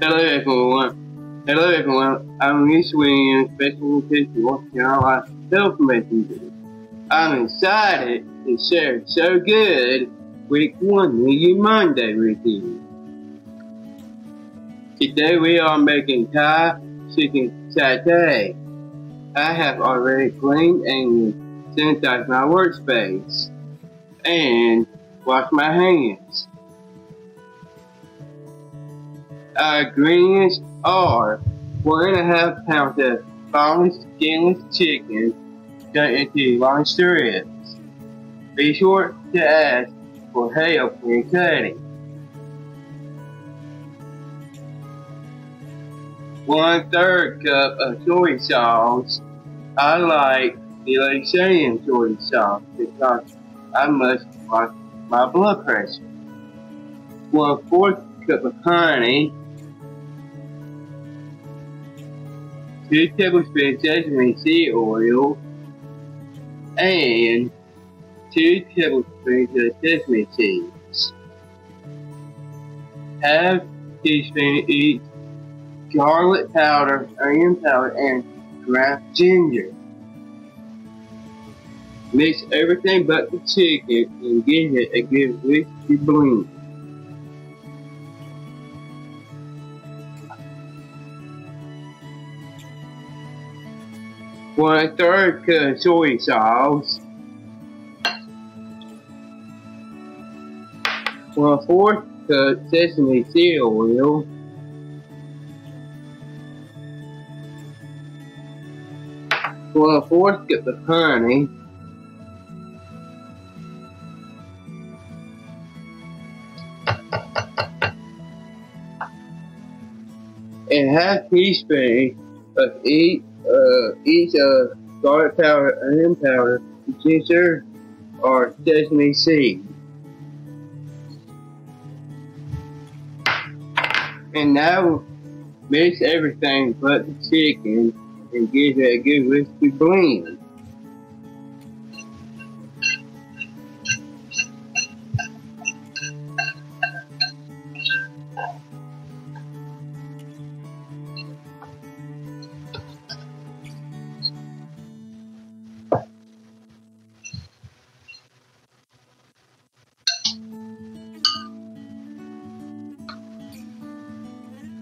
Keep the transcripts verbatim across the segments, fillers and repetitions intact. Hello everyone, hello everyone, I'm Reece Williams, Facebook page for North Carolina self-making video. I'm excited to share So Good Week one Million Monday with you. Today we are making Thai chicken satay. I have already cleaned and sanitized my workspace and washed my hands. Our ingredients are one and a half pounds of boneless, skinless chicken cut into long strips. Be sure to ask for help when cutting. One third cup of soy sauce. I like the Laotian soy sauce because I must watch my blood pressure. One fourth cup of honey. two tablespoons sesame seed oil and two tablespoons of sesame seeds. Half teaspoon each garlic powder, onion powder, and ground ginger. Mix everything but the chicken and give it a good whisky blend. One third cup of soy sauce, one fourth cup sesame seed oil, one fourth cup of honey, and half teaspoon of each. Uh, each of uh, garlic powder, onion powder, ginger, or sesame seed. And now mix everything but the chicken and give it a good whisky blend.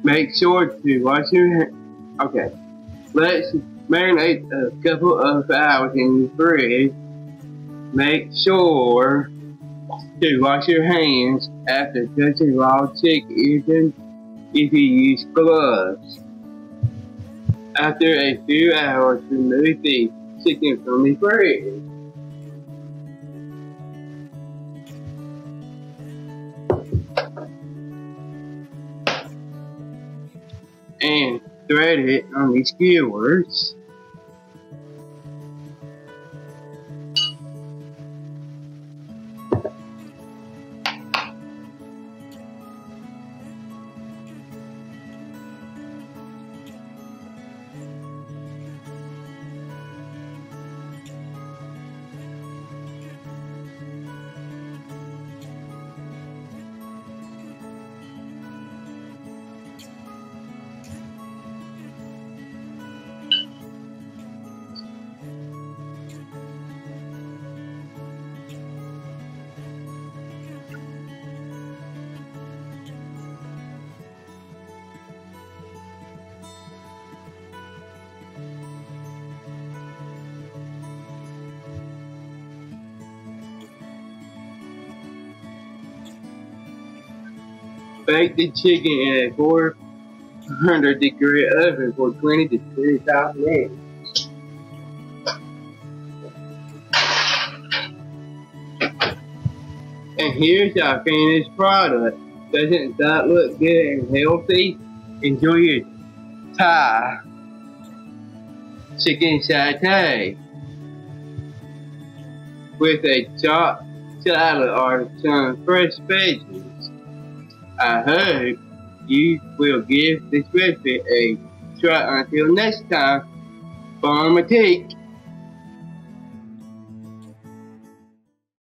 Make sure to wash your hands. Okay, let's marinate a couple of hours in the fridge. Make sure to wash your hands after touching raw chicken, even if you use gloves. After a few hours, remove the chicken from the fridge. And thread it on the skewers. Bake the chicken in a four hundred degree oven for twenty to thirty-five minutes. And here's our finished product. Doesn't that look good and healthy? Enjoy your Thai chicken satay with a chopped salad or some fresh veggies. I hope you will give this recipe a try. Until next time, bon appetit!